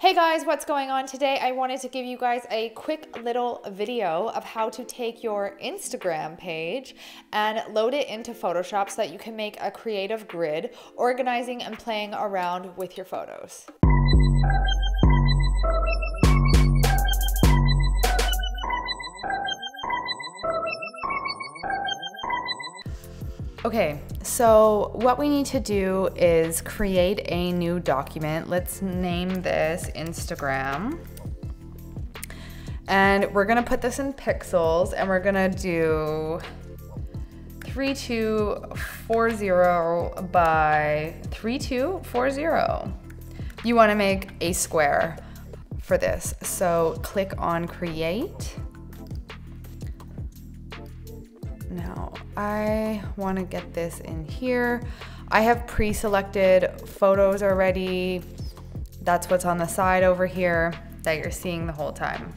Hey guys, what's going on today? I wanted to give you guys a quick little video of how to take your Instagram page and load it into Photoshop so that you can make a creative grid, organizing and playing around with your photos. Okay, so what we need to do is create a new document. Let's name this Instagram. And we're gonna put this in pixels and we're gonna do 3240 by 3240. You wanna make a square for this. So click on create. Now, I want to get this in here. I have pre-selected photos already. That's what's on the side over here that you're seeing the whole time.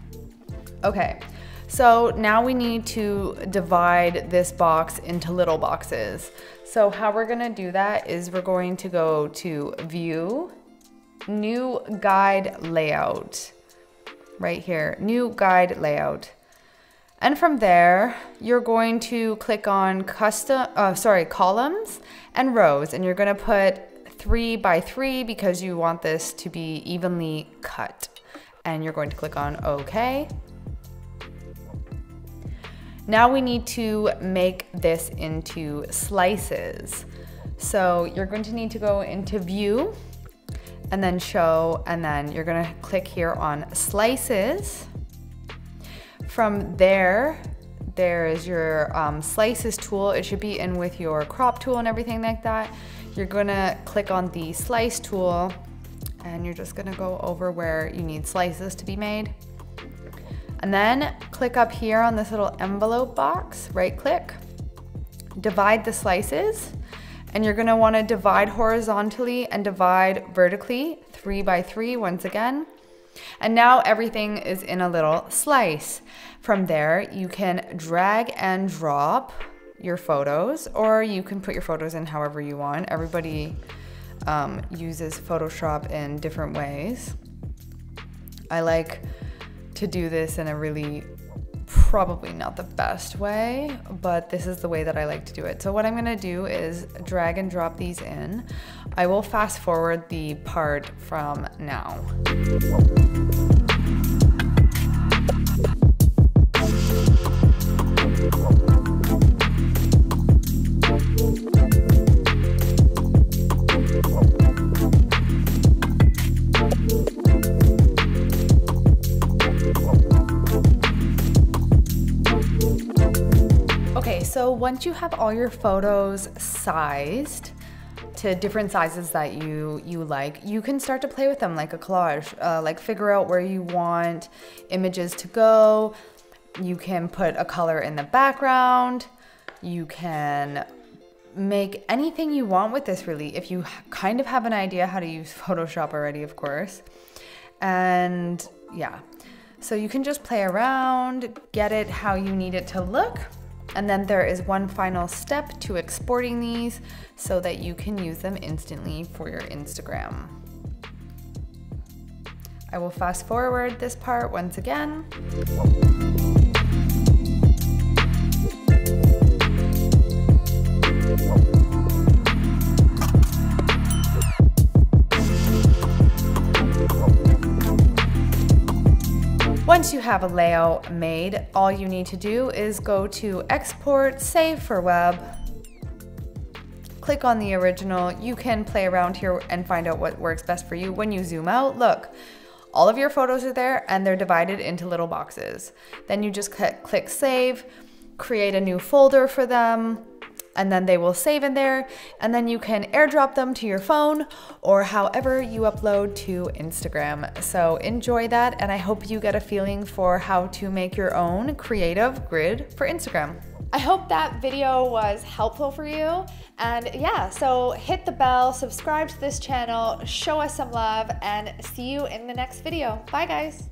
Okay, so now we need to divide this box into little boxes. So how we're going to do that is we're going to go to View, New Guide Layout, right here, New Guide Layout. And from there, you're going to click on columns and rows, and you're gonna put 3 by 3 because you want this to be evenly cut. And you're going to click on OK. Now we need to make this into slices. So you're going to need to go into View, and then Show, and then you're gonna click here on Slices. From there, there's your slices tool. It should be in with your crop tool and everything like that. You're gonna click on the slice tool and you're just gonna go over where you need slices to be made. And then click up here on this little envelope box, right click, divide the slices. And you're gonna wanna divide horizontally and divide vertically, 3 by 3 once again. And now everything is in a little slice. From there, you can drag and drop your photos, or you can put your photos in however you want. Everybody uses Photoshop in different ways. I like to do this in a really, probably not the best way, but this is the way that I like to do it. So what I'm gonna do is drag and drop these in. I will fast forward the part from now. So once you have all your photos sized to different sizes that you like, you can start to play with them like a collage, like figure out where you want images to go. You can put a color in the background. You can make anything you want with this really, if you kind of have an idea how to use Photoshop already, of course. And yeah, so you can just play around, get it how you need it to look. And then there is one final step to exporting these so that you can use them instantly for your Instagram. I will fast forward this part once again. Once you have a layout made, all you need to do is go to Export, Save for Web, click on the original. You can play around here and find out what works best for you. When you zoom out, look, all of your photos are there and they're divided into little boxes. Then you just click Save, create a new folder for them, and then they will save in there, and then you can airdrop them to your phone or however you upload to Instagram. So enjoy that, and I hope you get a feeling for how to make your own creative grid for Instagram. I hope that video was helpful for you, and yeah, so hit the bell, subscribe to this channel, show us some love, and see you in the next video. Bye guys.